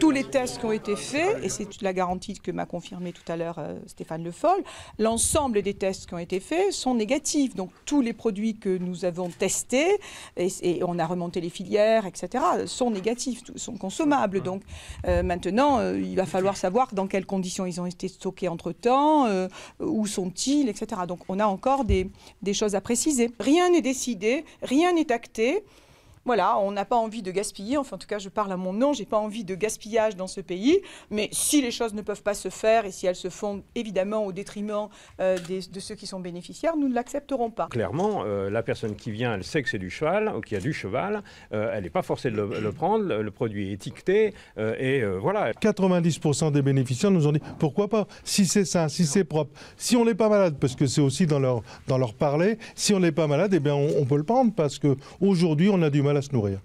Tous les tests qui ont été faits, et c'est la garantie que m'a confirmé tout à l'heure Stéphane Le Foll, l'ensemble des tests qui ont été faits sont négatifs. Donc tous les produits que nous avons testés, et on a remonté les filières, etc., sont négatifs, sont consommables. Donc maintenant, il va falloir savoir dans quelles conditions ils ont été stockés entre-temps, où sont-ils, etc. Donc on a encore des choses à préciser. Rien n'est décidé, rien n'est acté. Voilà, on n'a pas envie de gaspiller, enfin en tout cas je parle à mon nom, j'ai pas envie de gaspillage dans ce pays, mais si les choses ne peuvent pas se faire et si elles se font évidemment au détriment de ceux qui sont bénéficiaires, nous ne l'accepterons pas. Clairement, la personne qui vient, elle sait que c'est du cheval ou qu'il y a du cheval, elle n'est pas forcée de le prendre, le produit est étiqueté voilà. 90% des bénéficiaires nous ont dit pourquoi pas, si c'est ça, si c'est propre, si on n'est pas malade, parce que c'est aussi dans leur parler, si on n'est pas malade, eh bien on peut le prendre parce qu'aujourd'hui on a du mal à se nourrir.